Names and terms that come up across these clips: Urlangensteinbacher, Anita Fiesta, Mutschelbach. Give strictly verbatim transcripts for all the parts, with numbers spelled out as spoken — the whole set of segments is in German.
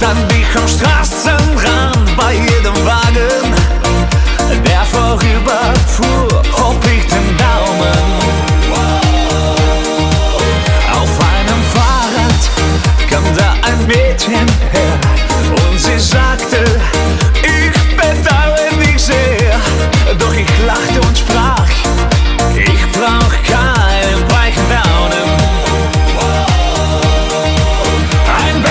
Statt dich am Straßenrand bei jedem Wagen, der vorüberfuhr, hob ich den Daumen. Auf einem Fahrrad kam da ein Mädchen her und sie sagte, ich bedauere dich sehr. Doch ich lachte und sprach, ich brauch keinen weichen Daumen. Ein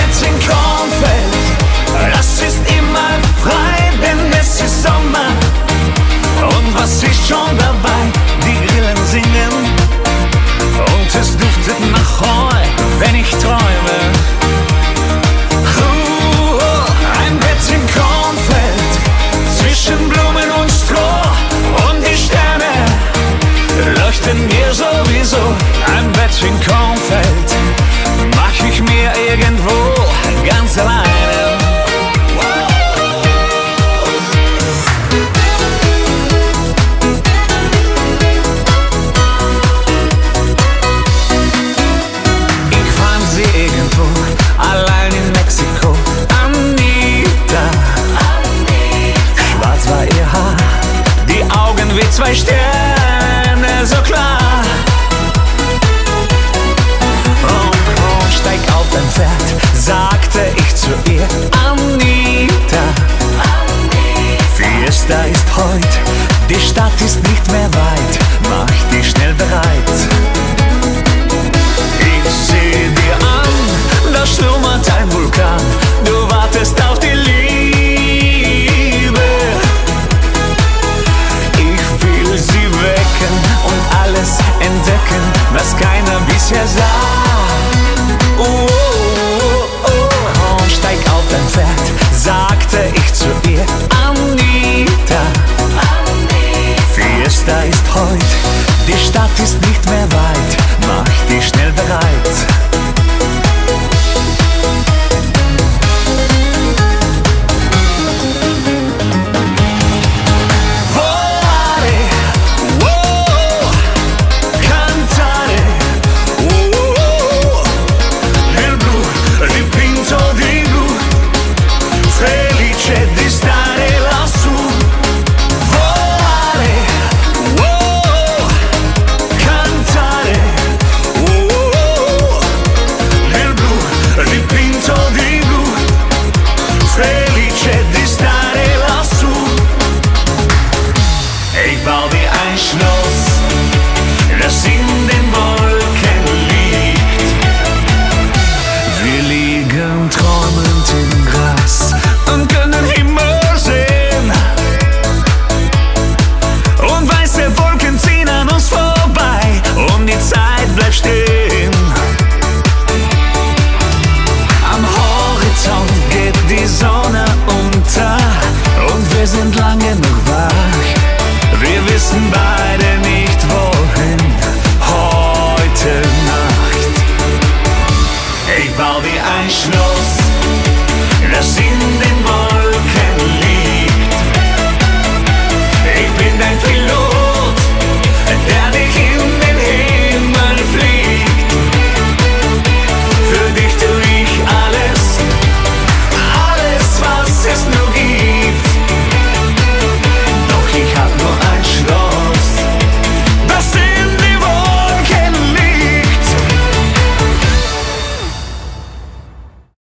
Bettchen Kornfeld mach ich mir irgendwo ganz alleine. Ich fand sie irgendwo allein in Mexiko. Anita, Anita. Schwarz war ihr Haar, die Augen wie zwei Sterne, so klar. Sagte ich zu ihr, Anita, Anita, Fiesta ist heut, die Stadt ist nicht mehr weit.